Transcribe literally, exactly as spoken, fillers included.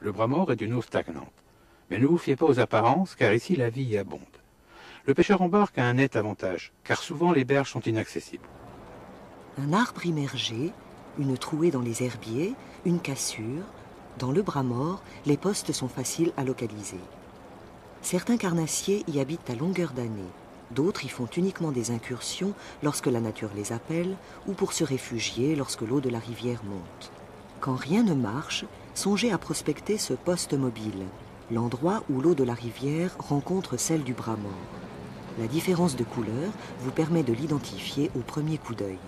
Le bras mort est d'une eau stagnante. Mais ne vous fiez pas aux apparences, car ici la vie y abonde. Le pêcheur en barque a un net avantage, car souvent les berges sont inaccessibles. Un arbre immergé, une trouée dans les herbiers, une cassure. Dans le bras mort, les postes sont faciles à localiser. Certains carnassiers y habitent à longueur d'année. D'autres y font uniquement des incursions lorsque la nature les appelle ou pour se réfugier lorsque l'eau de la rivière monte. Quand rien ne marche, songez à prospecter ce poste mobile, l'endroit où l'eau de la rivière rencontre celle du bras mort. La différence de couleur vous permet de l'identifier au premier coup d'œil.